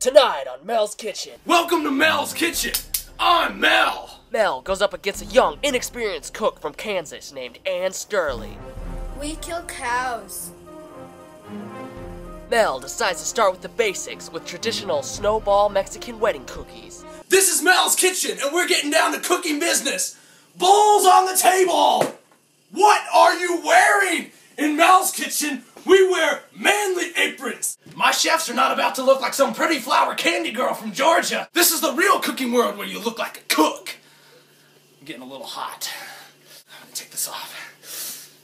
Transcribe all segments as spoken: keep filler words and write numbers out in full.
Tonight on Mell's Kitchen. Welcome to Mell's Kitchen. I'm Mel. Mel goes up against a young, inexperienced cook from Kansas named Ann Sterling. We kill cows. Mel decides to start with the basics with traditional snowball Mexican wedding cookies. This is Mell's Kitchen, and we're getting down to cooking business. Bowls on the table. What are you wearing? In Mell's Kitchen, we wear manly aprons. My chefs are not about to look like some pretty flower candy girl from Georgia. This is the real cooking world where you look like a cook. I'm getting a little hot. I'm gonna take this off.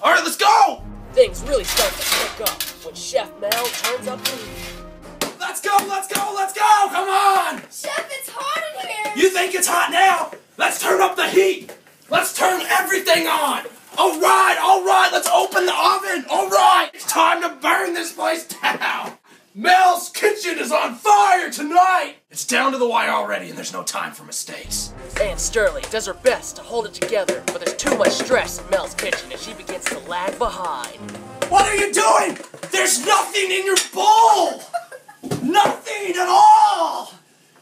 All right, let's go! Things really start to pick up when Chef Mel turns up the heat. Let's go, let's go, let's go! Come on! Chef, it's hot in here! You think it's hot now? Let's turn up the heat! Let's turn everything on! Alright, alright, let's open the oven! Alright! It's time to burn this place down! Mell's Kitchen is on fire tonight! It's down to the wire already and there's no time for mistakes. Ann Sterling does her best to hold it together, but there's too much stress in Mell's Kitchen and she begins to lag behind. What are you doing? There's nothing in your bowl! Nothing at all!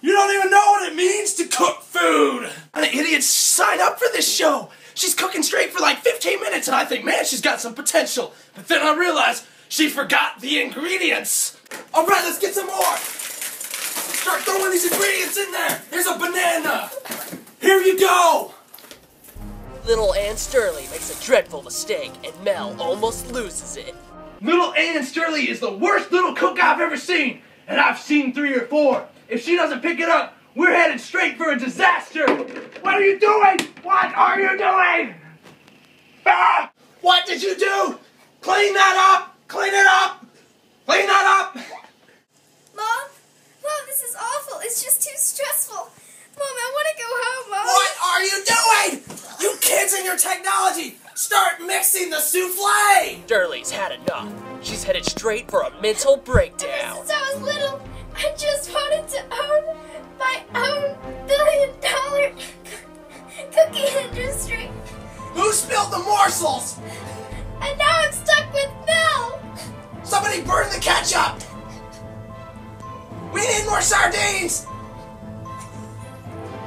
You don't even know what it means to cook food! An idiot signed up for this show! She's cooking straight for like fifteen minutes and I think, man, she's got some potential. But then I realize she forgot the ingredients. All right, let's get some more. Start throwing these ingredients in there. Here's a banana. Here you go. Little Ann Sterling makes a dreadful mistake and Mel almost loses it. Little Ann Sterling is the worst little cook I've ever seen. And I've seen three or four. If she doesn't pick it up, we're headed straight for a disaster! What are you doing? What are you doing? Ah! What did you do? Clean that up! Clean it up! Clean that up! Mom? Mom, this is awful. It's just too stressful. Mom, I want to go home, Mom. What are you doing? You kids and your technology! Start mixing the souffle! Sterling's had enough. She's headed straight for a mental breakdown. Since I was little, I just wanted to own my own billion dollar cookie industry. Who spilled the morsels? And now I'm stuck with Mel. Somebody burn the ketchup. We need more sardines.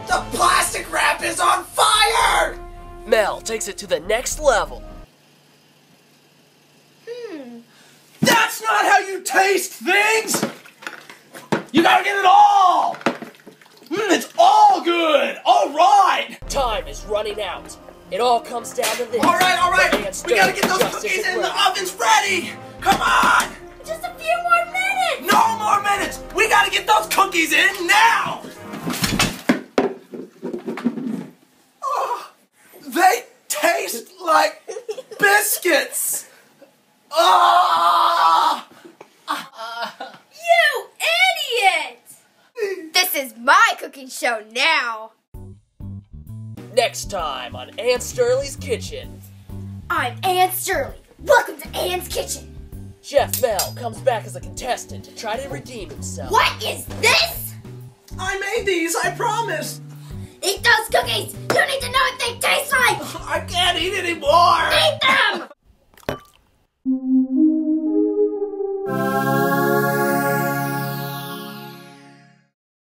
The plastic wrap is on fire. Mel takes it to the next level. Hmm. That's not how you taste things. You gotta get it all! Mm, it's all good! Alright! Time is running out. It all comes down to this. Alright, alright! We gotta get those cookies in the ovens ready! Come on! Just a few more minutes! No more minutes! We gotta get those cookies in now! Oh, they taste like biscuits! Ah! Oh. Uh. You idiot! This is my cooking show now! Next time on Ann Sterling's Kitchen. I'm Ann Sterling. Welcome to Ann's Kitchen. Chef Mel comes back as a contestant to try to redeem himself. What is this? I made these, I promise. Eat those cookies! You need to know what they taste like! I can't eat anymore! Eat them!